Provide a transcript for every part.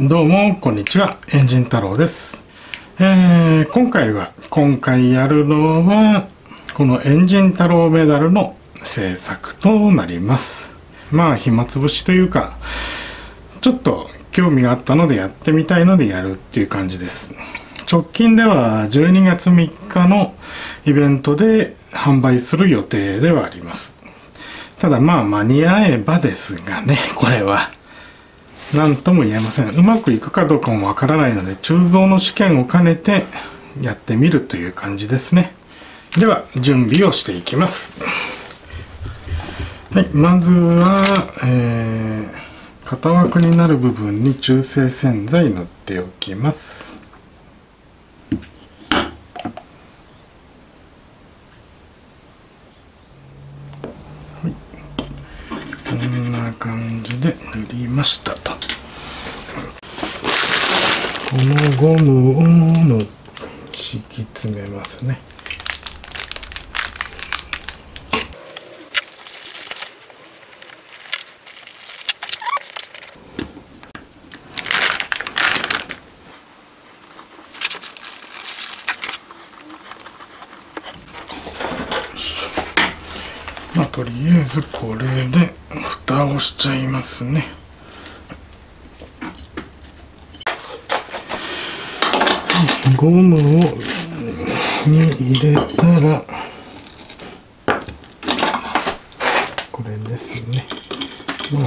どうもこんにちは、エンジン太郎です。今回やるのはこのエンジン太郎メダルの制作となります。まあ暇つぶしというかちょっと興味があったのでやってみたいのでやるっていう感じです。直近では12月3日のイベントで販売する予定ではあります。ただまあ間に合えばですがね、これは何とも言えません。うまくいくかどうかもわからないので、鋳造の試験を兼ねてやってみるという感じですね。では準備をしていきます。はい、まずは、型枠になる部分に中性洗剤塗っておきます。こんな感じで塗りましたと。このゴムを敷き詰めますね。まあとりあえずこれで蓋をしちゃいますね。ゴムに入れたらこれですね。ま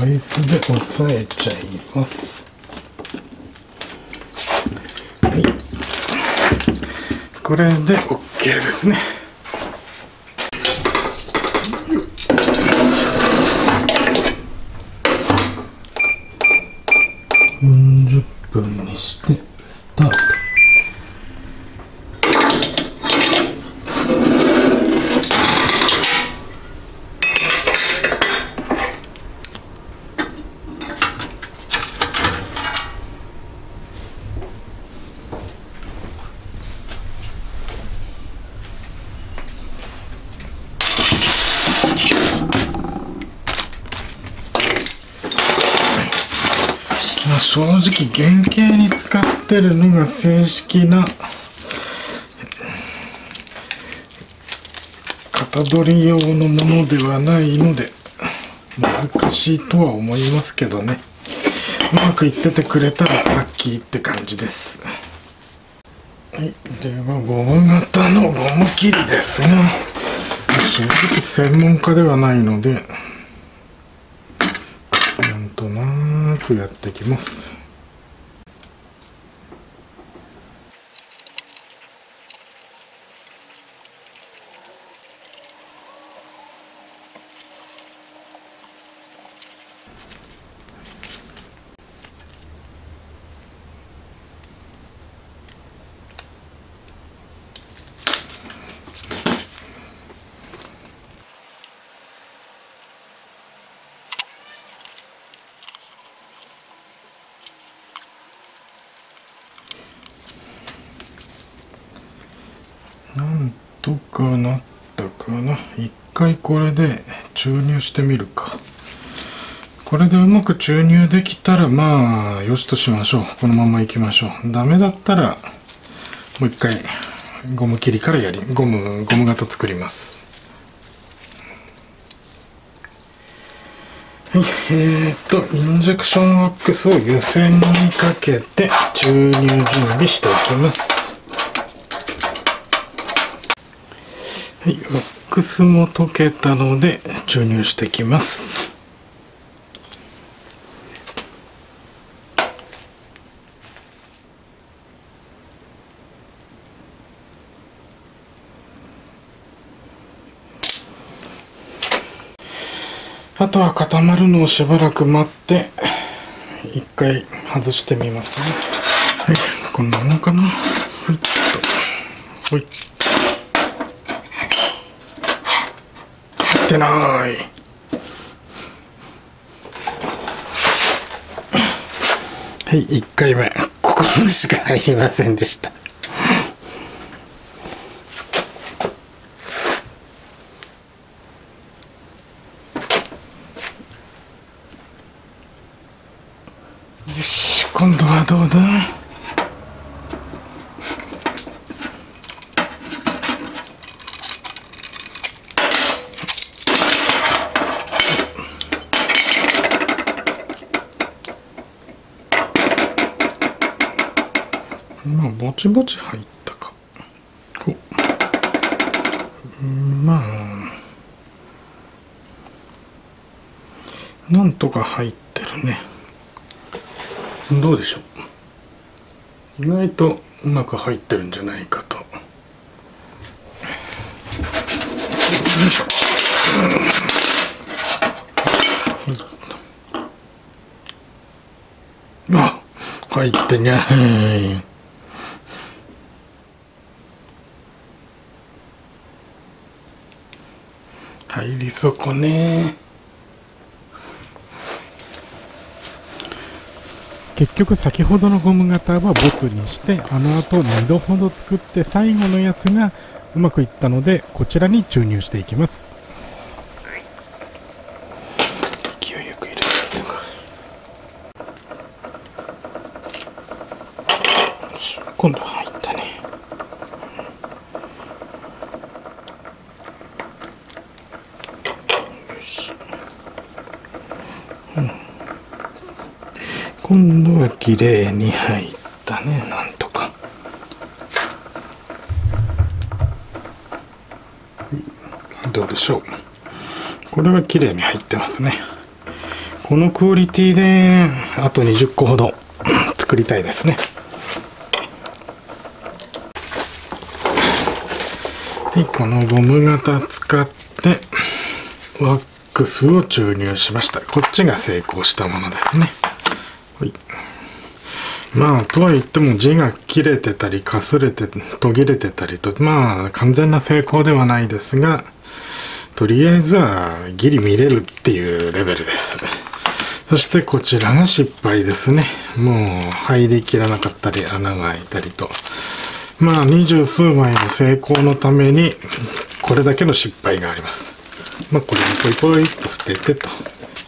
あバイスで押さえちゃいます。はい、これで OK ですね。40分にしてスタート。正直原型に使ってるのが正式な型取り用のものではないので難しいとは思いますけどね。うまくいっててくれたらラッキーって感じです。はい、ではゴム型のゴム切りですが、正直専門家ではないのでなんとなくやってきます。なんとかなったかな。一回これで注入してみるか。これでうまく注入できたらまあよしとしましょう。このままいきましょう。ダメだったらもう一回ゴム切りからゴム型作ります。はい、インジェクションワックスを湯煎にかけて注入準備していきます。はい、ワックスも溶けたので注入してきます。あとは固まるのをしばらく待って一回外してみますね。はい、こんなもんかな。ほいっと、ほいっとてない。はい、1回目ここまでしか入りませんでした。よし、今度はどうだ。まあぼちぼち入ったか。まあなんとか入ってるね。どうでしょう。意外とうまく入ってるんじゃないかと。よいしょ。あ、入ってにゃーい。入り損ねー。結局先ほどのゴム型はボツにして、あの後2度ほど作って最後のやつがうまくいったので、こちらに注入していきます。勢いよく入れていくか。よし、今度は入ったね。よし、今度は綺麗に入ったね。なんとかどうでしょう。これは綺麗に入ってますね。このクオリティであと20個ほど作りたいですね。はい、このゴム型使ってワックスを注入しました。こっちが成功したものですね。はい、まあとはいっても字が切れてたりかすれて途切れてたりと、まあ完全な成功ではないですが、とりあえずはギリ見れるっていうレベルです。そしてこちらが失敗ですね。もう入りきらなかったり穴が開いたりと、まあ二十数枚の成功のためにこれだけの失敗があります。まあこれにポイポイっと捨ててと。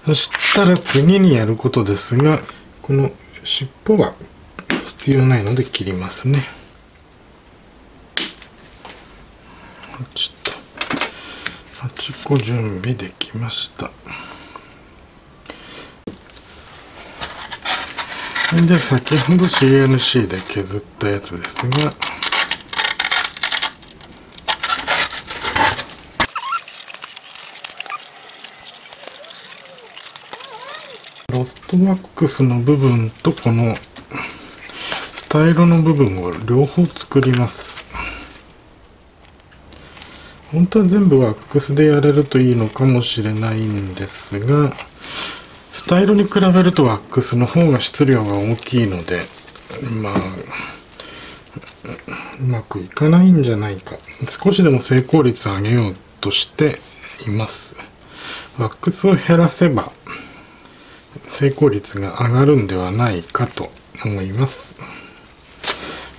そしたら次にやることですが、この尻尾は必要ないので切りますね。ちょっと8個準備できました。で、先ほど CNC で削ったやつですが、ロストワックスの部分とこのスタイロの部分を両方作ります。本当は全部ワックスでやれるといいのかもしれないんですが、スタイロに比べるとワックスの方が質量が大きいので、まあうまくいかないんじゃないか。少しでも成功率を上げようとしています。ワックスを減らせば成功率が上がるんではないかと思います。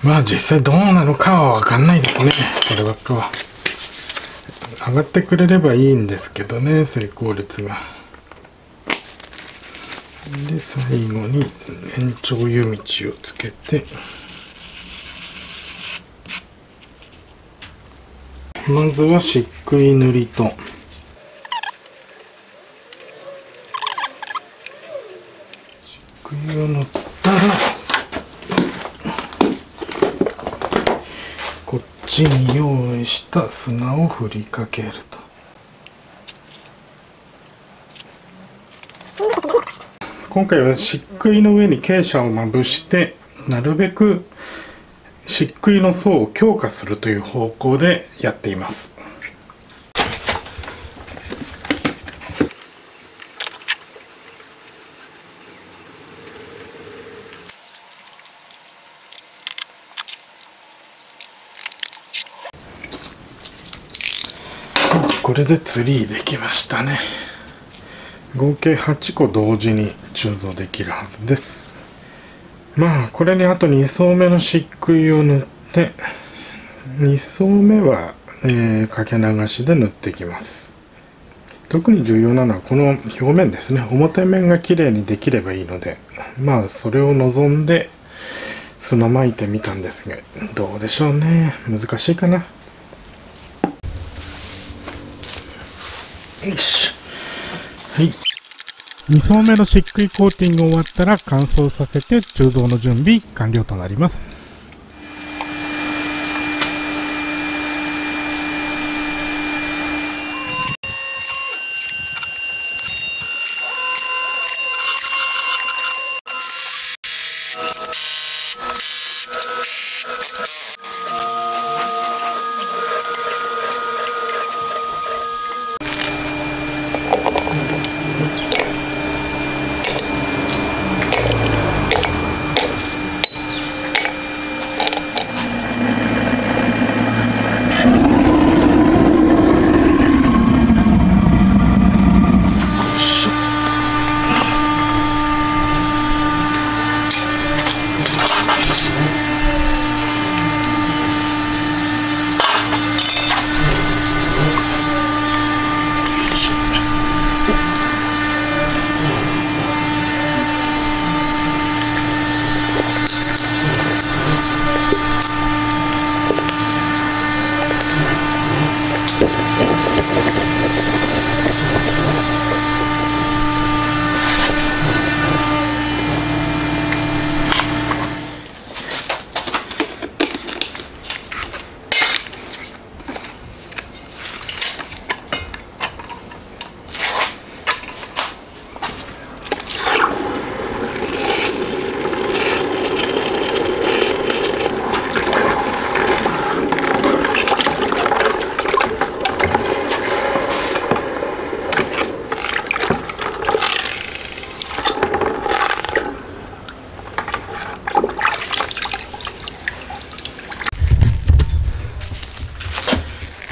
まあ実際どうなのかは分かんないですね。こればっかは上がってくれればいいんですけどね、成功率が。で、最後に延長湯道をつけて、まずは漆喰塗りとを塗ったら、こっちに用意した砂を振りかけると。今回は漆喰の上に傾斜をまぶして、なるべく漆喰の層を強化するという方向でやっています。これでツリーできましたね。合計8個同時に鋳造できるはずです。まあこれにあと2層目の漆喰を塗って、2層目は、掛け流しで塗っていきます。特に重要なのはこの表面ですね。表面がきれいにできればいいので、まあそれを望んで砂まいてみたんですが、どうでしょうね。難しいかな。よいしょ。はい。2層目の漆喰コーティング終わったら乾燥させて鋳造の準備完了となります。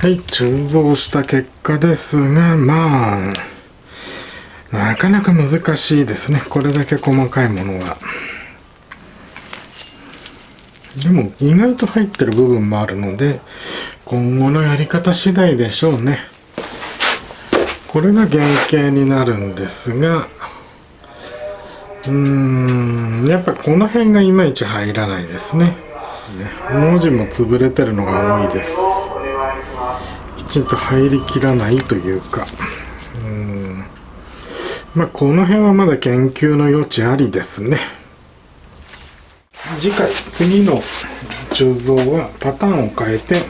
はい、鋳造した結果ですが、まあなかなか難しいですね、これだけ細かいものは。でも意外と入ってる部分もあるので、今後のやり方次第でしょうね。これが原型になるんですが、やっぱこの辺がいまいち入らないですね。文字も潰れてるのが多いです。きちんと入りきらないというか、まあこの辺はまだ研究の余地ありですね。次回、次の鋳造はパターンを変えて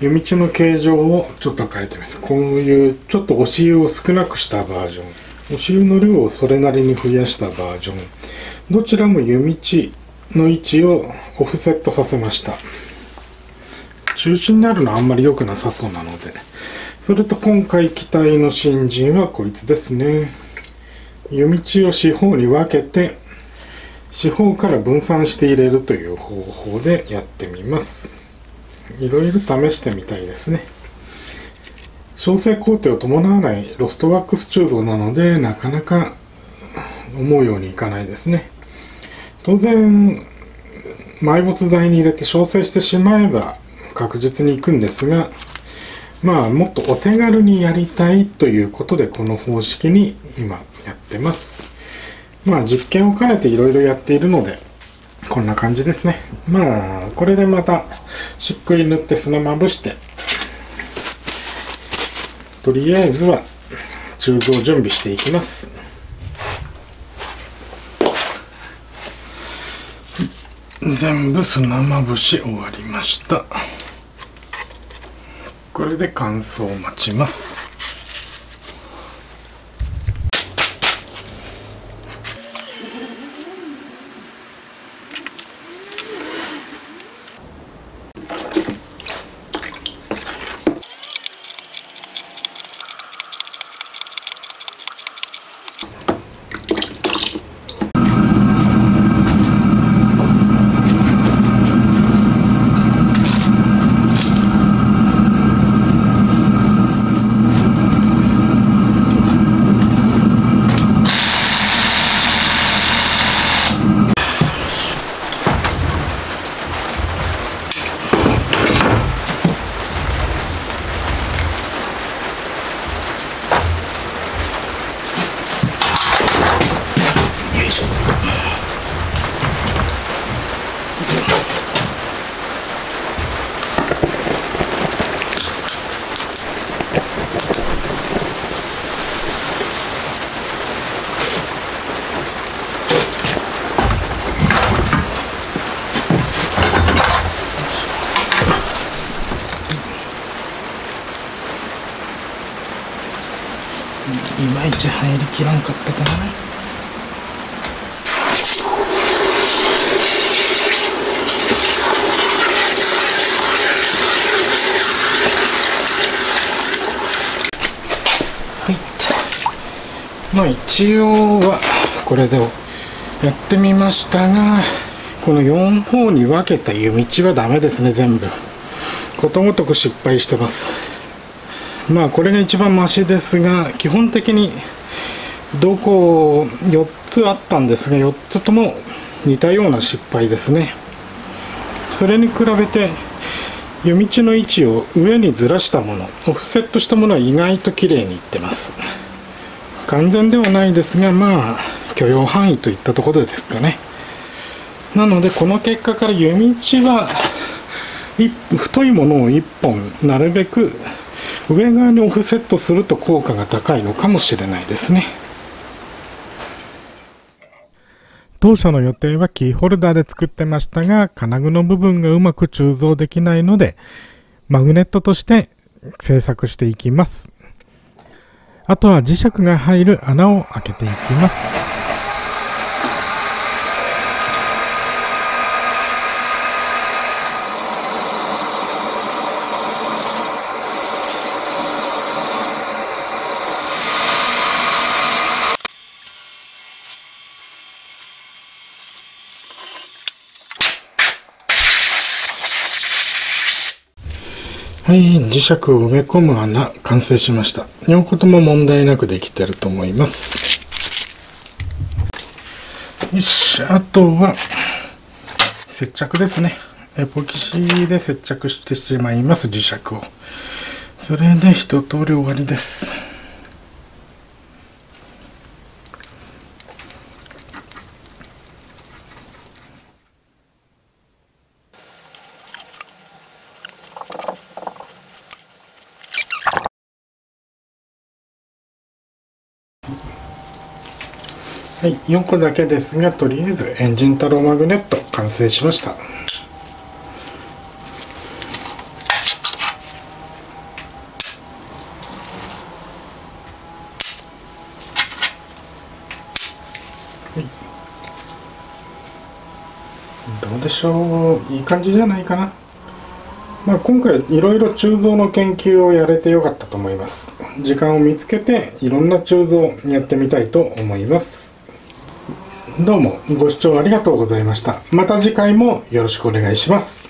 湯道の形状をちょっと変えてみます。こういうちょっと押し湯を少なくしたバージョン、押し湯の量をそれなりに増やしたバージョン、どちらも湯道の位置をオフセットさせました。中心になるのはあんまり良くなさそうなので、それと今回期待の新人はこいつですね。湯道を四方に分けて、四方から分散して入れるという方法でやってみます。いろいろ試してみたいですね。調整工程を伴わないロストワックス鋳造なので、なかなか思うようにいかないですね。当然埋没材に入れて調整してしまえば確実に行くんですが、まあもっとお手軽にやりたいということで、この方式に今やってます。まあ実験を兼ねていろいろやっているので、こんな感じですね。まあこれでまたしっくり塗って砂まぶして、とりあえずは鋳造準備していきます。全部砂まぶし終わりました。これで乾燥を待ちます。いまいち入りきらんかったかな。まあ一応はこれでやってみましたが、この4方に分けた湯道はダメですね。全部ことごとく失敗してます。まあこれが一番マシですが、基本的にどこ4つあったんですが、4つとも似たような失敗ですね。それに比べて湯道の位置を上にずらしたもの、オフセットしたものは意外と綺麗にいってます。完全ではないですが、まあ許容範囲といったところですかね。なのでこの結果から湯道は太いものを1本なるべく上側にオフセットすると効果が高いのかもしれないですね。当初の予定はキーホルダーで作ってましたが、金具の部分がうまく鋳造できないのでマグネットとして製作していきます。あとは磁石が入る穴を開けていきます。はい、磁石を埋め込む穴完成しました。両方とも問題なくできてると思います。よし、あとは接着ですね。エポキシで接着してしまいます、磁石を。それで一通り終わりです。はい、4個だけですが、とりあえずエンジン太郎マグネット完成しました。どうでしょう、いい感じじゃないかな。まあ、今回いろいろ鋳造の研究をやれてよかったと思います。時間を見つけていろんな鋳造をやってみたいと思います。どうもご視聴ありがとうございました。また次回もよろしくお願いします。